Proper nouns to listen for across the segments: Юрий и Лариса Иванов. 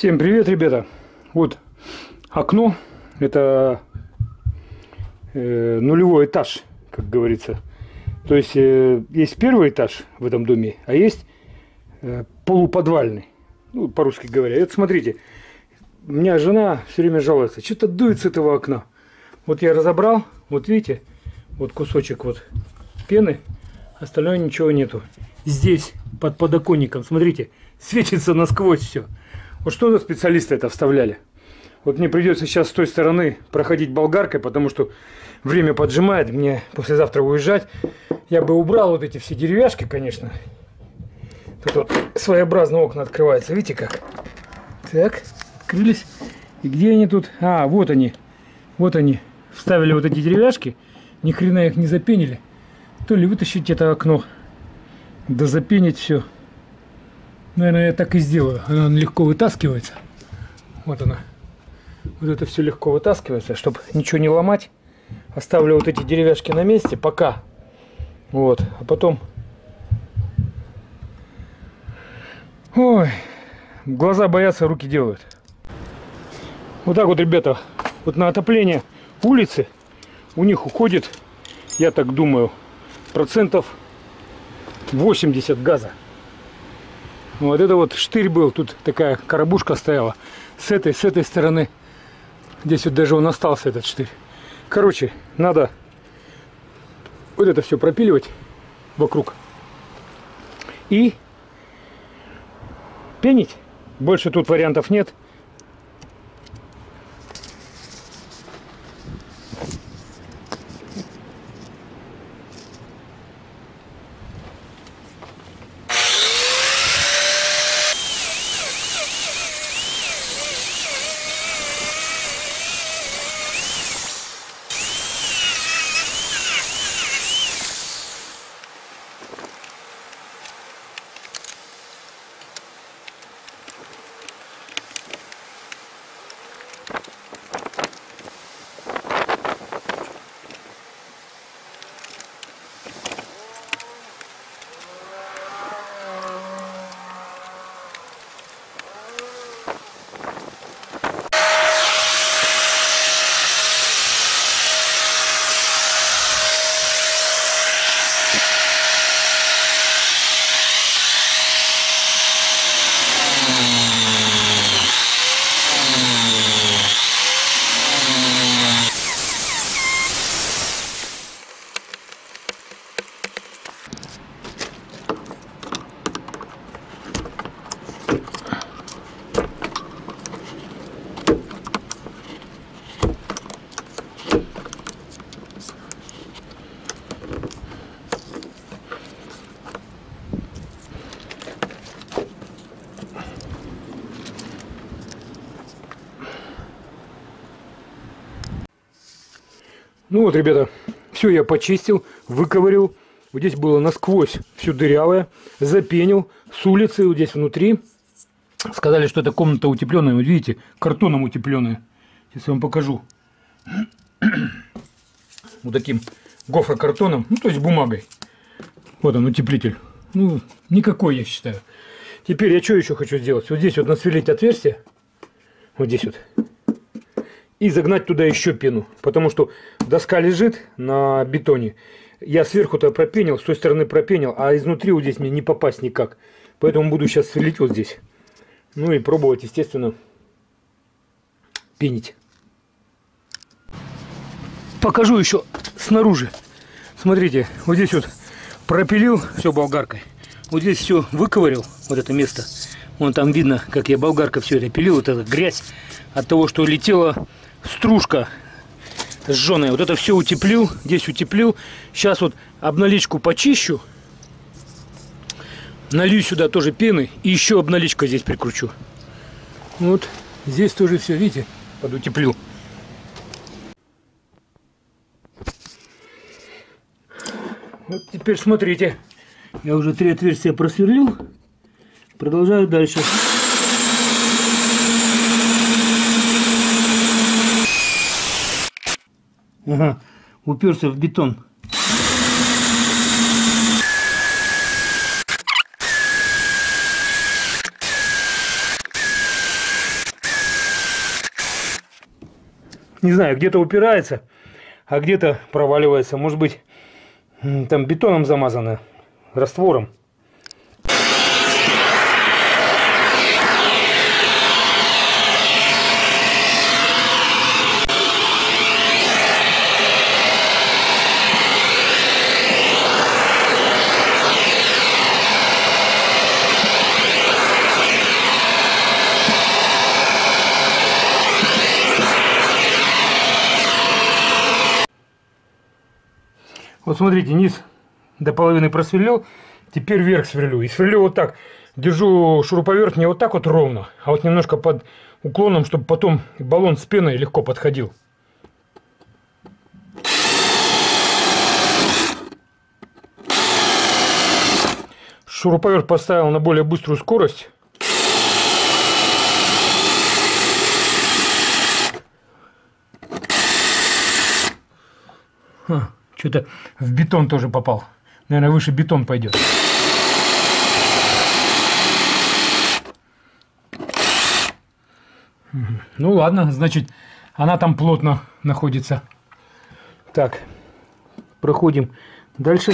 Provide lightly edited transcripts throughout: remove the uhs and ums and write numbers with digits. Всем привет, ребята! Вот окно, это нулевой этаж, как говорится. То есть есть первый этаж в этом доме, а есть полуподвальный, ну, по-русски говоря. И вот смотрите, у меня жена все время жалуется, что-то дует с этого окна. Вот я разобрал, вот видите, вот кусочек вот пены, остальное ничего нету. Здесь под подоконником, смотрите, светится насквозь все. Вот что за специалисты это вставляли? Вот мне придется сейчас с той стороны проходить болгаркой, потому что время поджимает, мне послезавтра уезжать. Я бы убрал вот эти все деревяшки, конечно. Тут вот своеобразно окна открываются, видите как? Так, открылись. И где они тут? А, вот они. Вот они. Вставили вот эти деревяшки, ни хрена их не запенили. То ли вытащить это окно, да запенить все. Наверное, я так и сделаю. Она легко вытаскивается. Вот она. Вот это все легко вытаскивается, чтобы ничего не ломать. Оставлю вот эти деревяшки на месте пока. Вот. А потом... Ой. Глаза боятся, руки делают. Вот так вот, ребята. Вот на отопление улицы у них уходит, я так думаю, 80% газа. Вот это вот штырь был, тут такая коробушка стояла. С этой стороны. Здесь вот даже он остался, этот штырь. Короче, надо вот это все пропиливать вокруг. И пенить. Больше тут вариантов нет. Ну вот, ребята, все я почистил, выковырил. Вот здесь было насквозь все дырявое. Запенил с улицы, вот здесь внутри. Сказали, что это комната утепленная. Вот видите, картоном утепленная. Сейчас я вам покажу. Вот таким гофрокартоном, ну то есть бумагой. Вот он, утеплитель. Ну, никакой, я считаю. Теперь я что еще хочу сделать? Вот здесь вот насверлить отверстие. Вот здесь вот. И загнать туда еще пену, потому что доска лежит на бетоне. Я сверху-то пропенил, с той стороны пропенил, а изнутри вот здесь мне не попасть никак. Поэтому буду сейчас сверлить вот здесь. Ну и пробовать, естественно, пенить. Покажу еще снаружи. Смотрите, вот здесь вот пропилил все болгаркой. Вот здесь все выковырил, вот это место. Вон там видно, как я болгаркой все это пилил, вот эта грязь от того, что летела... Стружка сжженная. Вот это все утеплил. Здесь утеплил. Сейчас вот обналичку почищу. Налью сюда тоже пены. И еще обналичка здесь прикручу. Вот. Здесь тоже все, видите, подутеплил. Вот теперь смотрите. Я уже 3 отверстия просверлил. Продолжаю дальше. Ага, уперся в бетон. не знаю, где-то упирается, а где-то проваливается. Может быть, там бетоном замазано, раствором. Вот смотрите, низ до половины просверлил, теперь вверх сверлю. И сверлю вот так. Держу шуруповерт не вот так вот ровно, а вот немножко под уклоном, чтобы потом баллон с пеной легко подходил. Шуруповерт поставил на более быструю скорость. Что-то в бетон тоже попал. Наверное, выше бетон пойдет. Ну ладно, значит, она там плотно находится. Так, проходим дальше.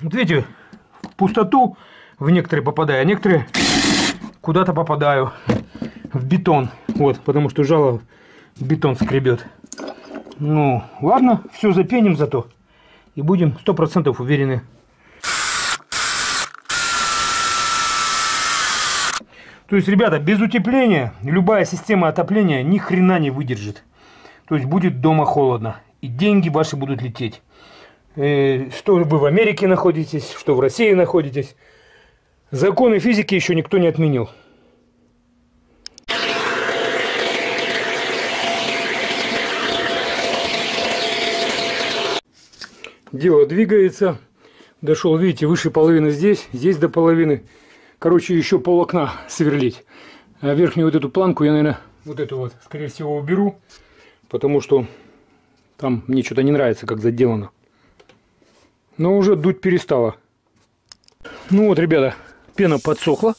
Вот видите, в пустоту в некоторые попадаю, а некоторые куда-то попадаю. В бетон. Вот, потому что жало бетон скребет. Ну, ладно, все запеним зато. И будем 100% уверены. То есть, ребята, без утепления любая система отопления ни хрена не выдержит. То есть, будет дома холодно. И деньги ваши будут лететь. Что вы в Америке находитесь, что в России находитесь. Законы физики еще никто не отменил. Дело двигается. Дошел, видите, выше половины здесь, здесь до половины. Короче, еще пол окна сверлить. А верхнюю вот эту планку я, наверное, вот эту вот, скорее всего, уберу. Потому что там мне что-то не нравится, как заделано. Но уже дуть перестало. Ну вот, ребята, пена подсохла.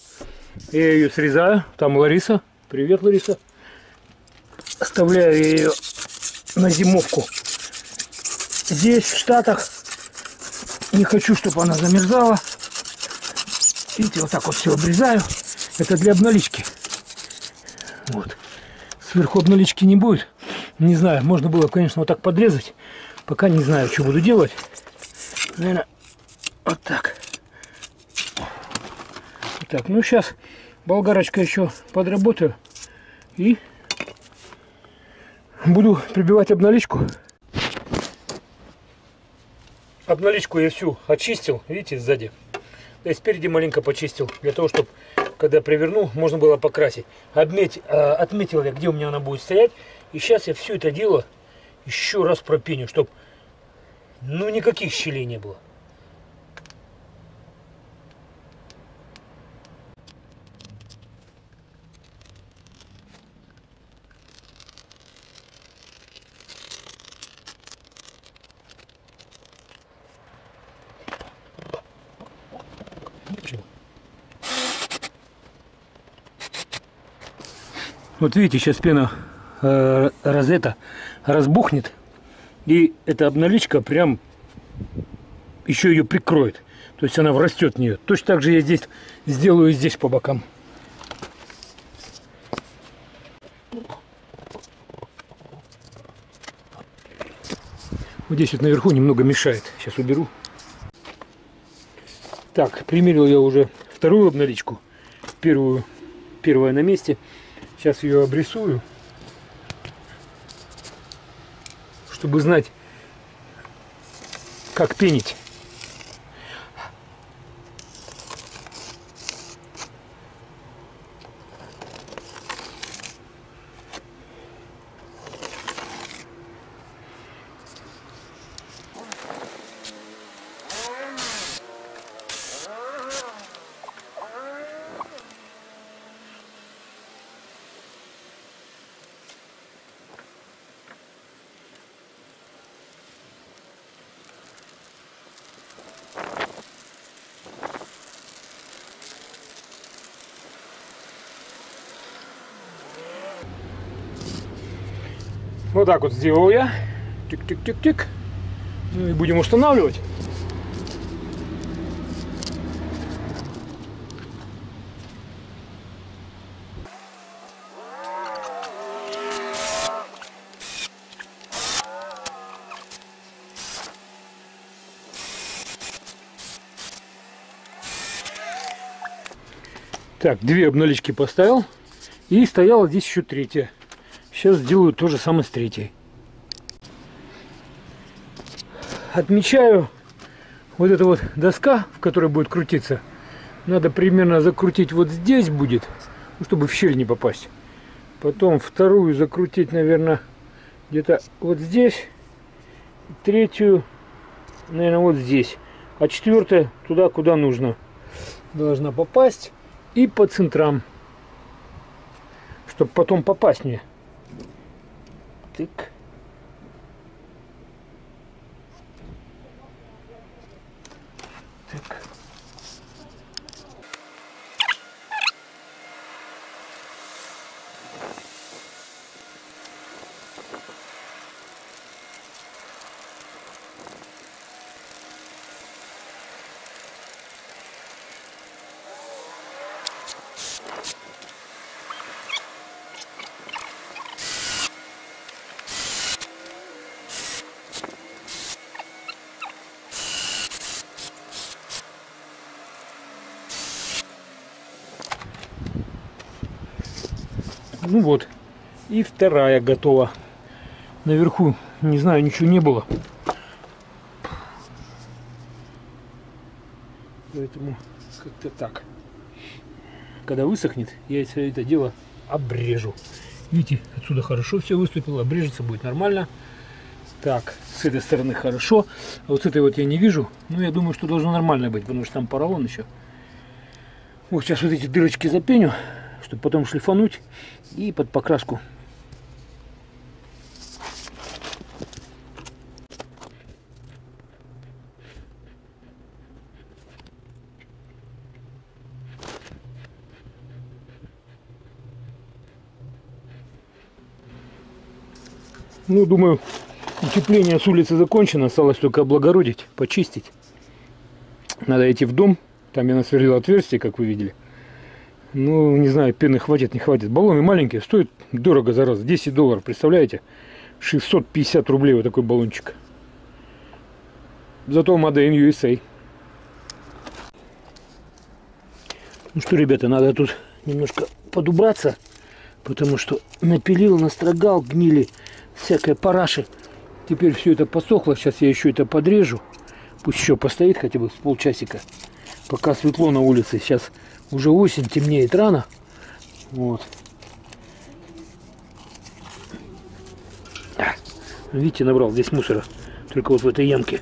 Я ее срезаю. Там Лариса. Привет, Лариса. Оставляю я ее на зимовку. Здесь, в Штатах. Не хочу, чтобы она замерзала. Видите, вот так вот все обрезаю. Это для обналички. Вот. Сверху обналички не будет. Не знаю, можно было, конечно, вот так подрезать. Пока не знаю, что буду делать. Наверное, вот так. Так, ну сейчас болгарочка еще подработаю и буду прибивать обналичку. Обналичку я всю очистил, видите, сзади. Да и спереди маленько почистил, для того, чтобы, когда приверну, можно было покрасить. Отметил я, где у меня она будет стоять. И сейчас я все это дело еще раз пропеню, чтобы ну никаких щелей не было. Вот видите, сейчас пена разбухнет, и эта обналичка прям еще ее прикроет. То есть она врастет в нее. Точно так же я здесь сделаю, здесь по бокам. Вот здесь вот наверху немного мешает. Сейчас уберу. Так, примерил я уже вторую обналичку. Первая на месте. Сейчас ее обрисую, чтобы знать, как пенить. Вот так вот сделал я. Тик-тик-тик-тик. Ну и будем устанавливать. Так, две обналички поставил. И стояла здесь еще третья. Сейчас сделаю то же самое с третьей. Отмечаю вот эта вот доска, в которой будет крутиться. Надо примерно закрутить вот здесь будет, ну, чтобы в щель не попасть. Потом вторую закрутить, наверное, где-то вот здесь. Третью, наверное, вот здесь. А четвертая туда, куда нужно. Должна попасть. И по центрам, чтобы потом попасть мне. Тык. Тык. Ну вот, и вторая готова. Наверху, не знаю, ничего не было. Поэтому как-то так. Когда высохнет, я все это дело обрежу. Видите, отсюда хорошо все выступило, обрежется будет нормально. Так, с этой стороны хорошо. А вот с этой вот я не вижу. Но я думаю, что должно нормально быть, потому что там поролон еще. Вот сейчас вот эти дырочки запеню, чтобы потом шлифануть и под покраску. Ну, думаю, утепление с улицы закончено, осталось только облагородить, почистить. Надо идти в дом, там я насверлил отверстие, как вы видели. Ну, не знаю, пены хватит, не хватит. Баллоны маленькие, стоят дорого, зараза. $10, представляете? 650 рублей вот такой баллончик. Зато Made in USA. Ну что, ребята, надо тут немножко подубраться. Потому что напилил, настрогал, гнили всякой параши. Теперь все это посохло. Сейчас я еще это подрежу. Пусть еще постоит хотя бы с полчасика. Пока светло на улице. Сейчас уже осень, темнеет рано. Вот. Видите, набрал здесь мусора. Только вот в этой ямке.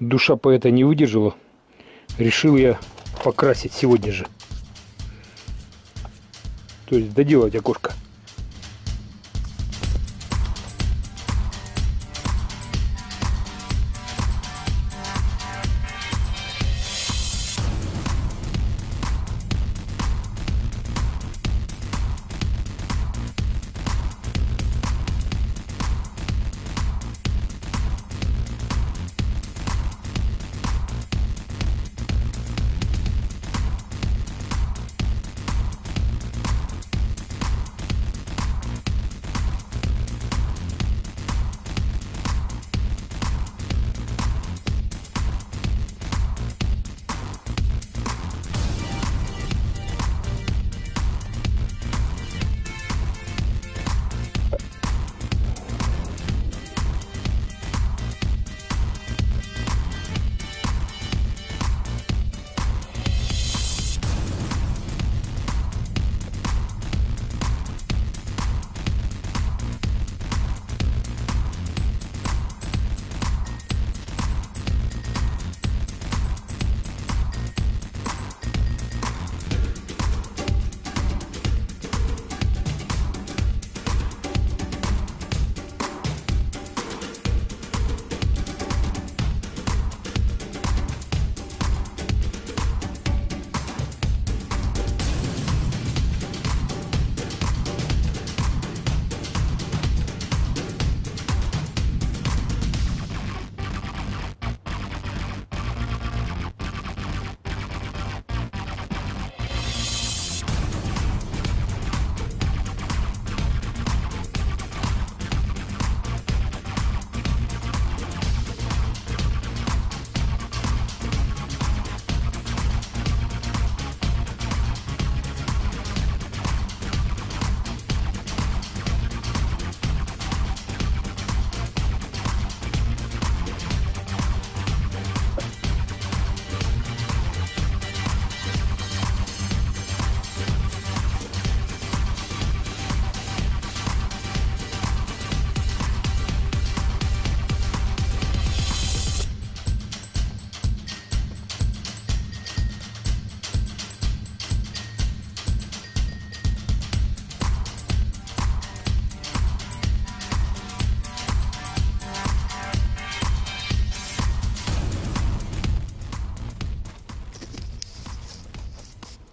Душа поэта не выдержала. Решил я покрасить сегодня же. То есть доделать окошко.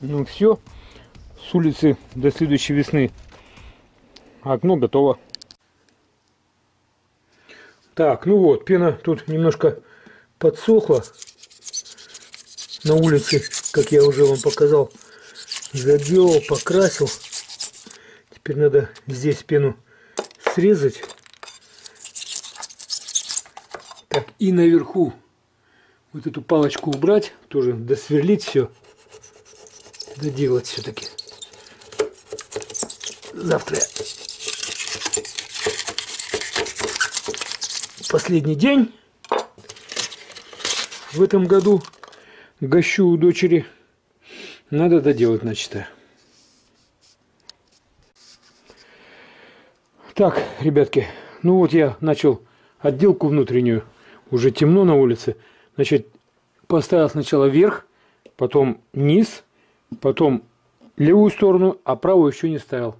Ну все, с улицы до следующей весны. Окно готово. Так, ну вот, пена тут немножко подсохла на улице, как я уже вам показал. Забел, покрасил. Теперь надо здесь пену срезать. Так, и наверху вот эту палочку убрать, тоже досверлить все, доделать все-таки. Завтра последний день в этом году. Гощу у дочери. Надо доделать начатое. Так, ребятки, ну вот я начал отделку внутреннюю. Уже темно на улице. Значит, поставил сначала вверх, потом низ, потом левую сторону, а правую еще не ставил.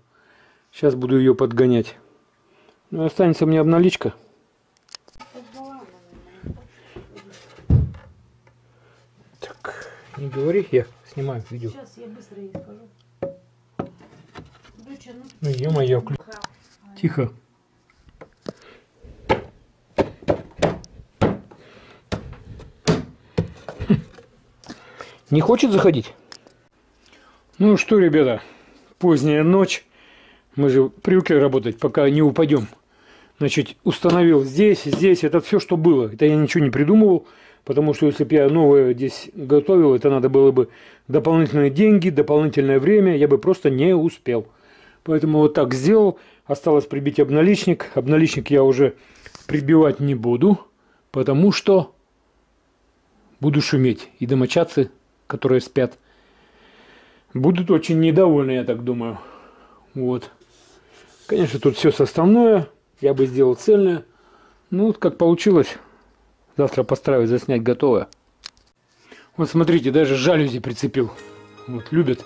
Сейчас буду ее подгонять. Ну, останется мне обналичка. Так, не говори, я снимаю видео. Сейчас я быстро ей скажу. Доча, ну ё-моё, тихо. Не хочет заходить? Ну что, ребята, поздняя ночь. Мы же привыкли работать, пока не упадем. Значит, установил здесь. Это все, что было. Это я ничего не придумывал, потому что если бы я новое здесь готовил, это надо было бы дополнительные деньги, дополнительное время. Я бы просто не успел. Поэтому вот так сделал. Осталось прибить обналичник. Обналичник я уже прибивать не буду, потому что буду шуметь. И домочадцы, которые спят, будут очень недовольны, я так думаю. Вот. Конечно, тут все составное, я бы сделал цельное. Ну, вот как получилось. Завтра постараюсь заснять готовое. Вот смотрите, даже жалюзи прицепил. Вот, любят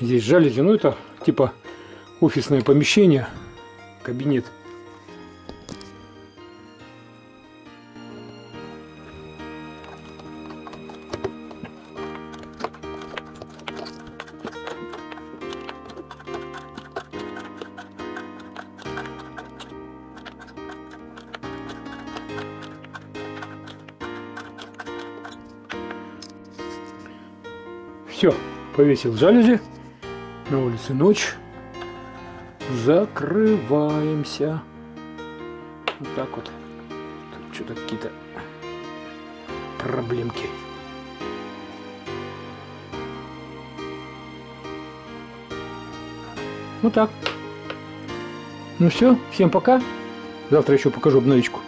здесь жалюзи. Ну, это типа офисное помещение, кабинет. Все, повесил жалюзи, на улице ночь, закрываемся, вот так вот, тут что-то какие-то проблемки. Ну так, ну все, всем пока, завтра еще покажу обналичку.